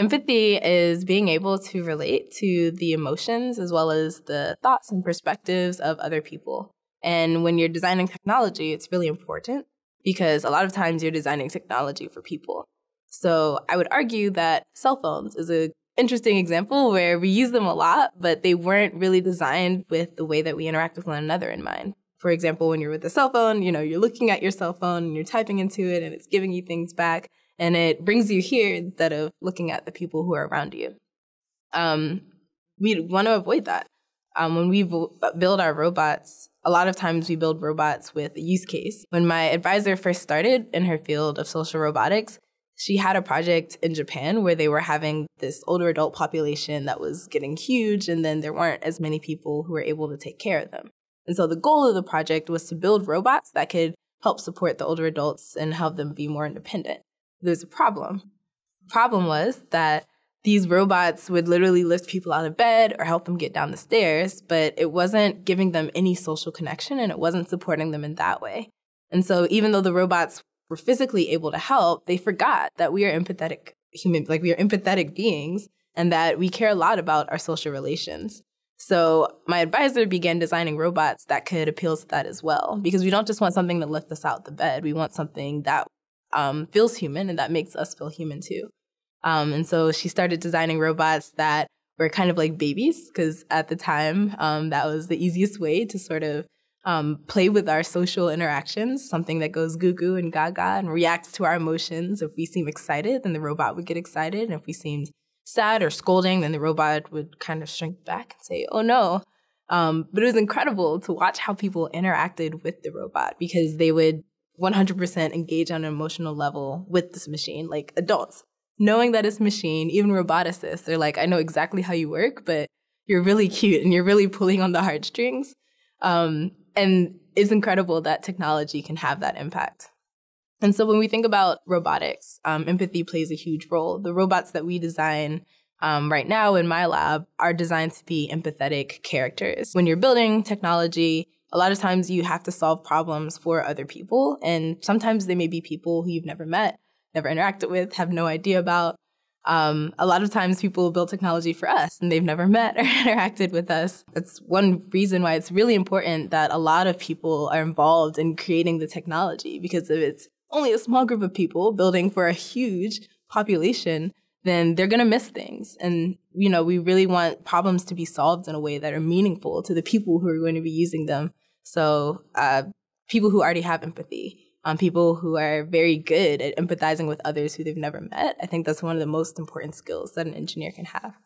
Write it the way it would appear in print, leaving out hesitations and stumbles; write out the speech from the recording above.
Empathy is being able to relate to the emotions as well as the thoughts and perspectives of other people. And when you're designing technology, it's really important because a lot of times you're designing technology for people. So I would argue that cell phones is an interesting example where we use them a lot, but they weren't really designed with the way that we interact with one another in mind. For example, when you're with a cell phone, you're looking at your cell phone and you're typing into it and it's giving you things back and it brings you here instead of looking at the people who are around you. We want to avoid that. When we build our robots, a lot of times we build robots with a use case. When my advisor first started in her field of social robotics, she had a project in Japan where they were having this older adult population that was getting huge, and then there weren't as many people who were able to take care of them. And so the goal of the project was to build robots that could help support the older adults and help them be more independent. There's a problem. The problem was that these robots would literally lift people out of bed or help them get down the stairs, but it wasn't giving them any social connection and it wasn't supporting them in that way. And so even though the robots were physically able to help, they forgot that we are empathetic humans, like we are empathetic beings, and that we care a lot about our social relations. So my advisor began designing robots that could appeal to that as well, because we don't just want something to lift us out the bed. We want something that feels human and that makes us feel human too. And so she started designing robots that were kind of like babies, because at the time, that was the easiest way to sort of play with our social interactions, something that goes goo-goo and gaga and reacts to our emotions. If we seem excited, then the robot would get excited. And if we seemed sad or scolding, then the robot would kind of shrink back and say, oh no. But it was incredible to watch how people interacted with the robot, because they would 100% engage on an emotional level with this machine, like adults. Knowing that it's a machine, even roboticists, they're like, I know exactly how you work, but you're really cute and you're really pulling on the heartstrings. And it's incredible that technology can have that impact. And so when we think about robotics, empathy plays a huge role. The robots that we design right now in my lab are designed to be empathetic characters. When you're building technology, a lot of times you have to solve problems for other people. And sometimes they may be people who you've never met, never interacted with, have no idea about. A lot of times people build technology for us and they've never met or interacted with us. That's one reason why it's really important that a lot of people are involved in creating the technology, because if it's only a small group of people building for a huge population, then they're going to miss things. And, we really want problems to be solved in a way that are meaningful to the people who are going to be using them. So people who already have empathy. People who are very good at empathizing with others who they've never met. I think that's one of the most important skills that an engineer can have.